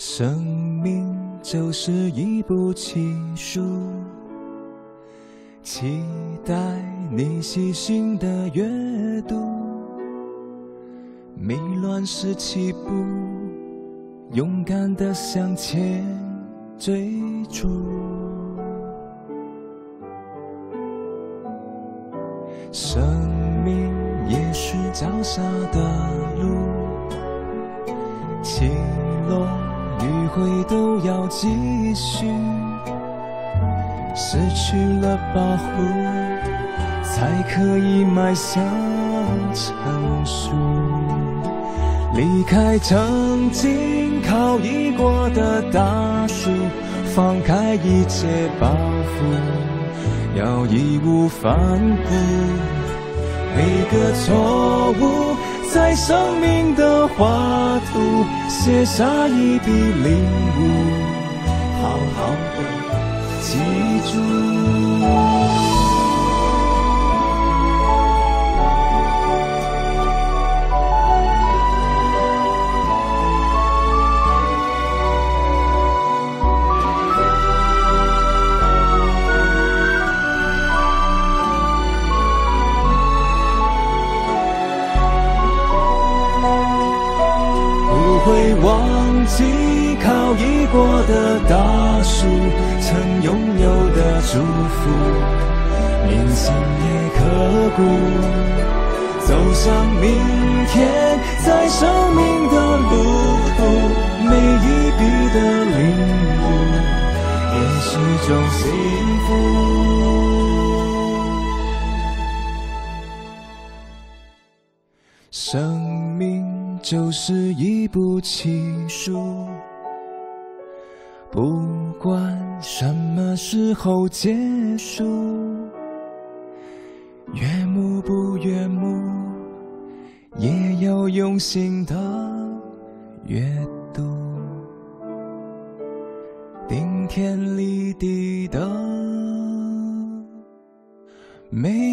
生命就是一部情书，期待你细心的阅读，迷乱是起步，勇敢的向前追逐。生命也许脚下的路，起落 迂回都要继续，失去了保护，才可以迈向成熟。离开曾经靠依过的大树，放开一切包袱，要义无反顾。每个错误， 在生命的画图写下一笔领悟，好好的记住。会忘记靠依过的大树，曾拥有的祝福，铭心也刻骨。走向明天，在生命的路途，每一笔的领悟，也是种幸福。生命 就是一部情书，不管什么时候结束，悦目不悦目，也要用心的阅读。顶天立地的美。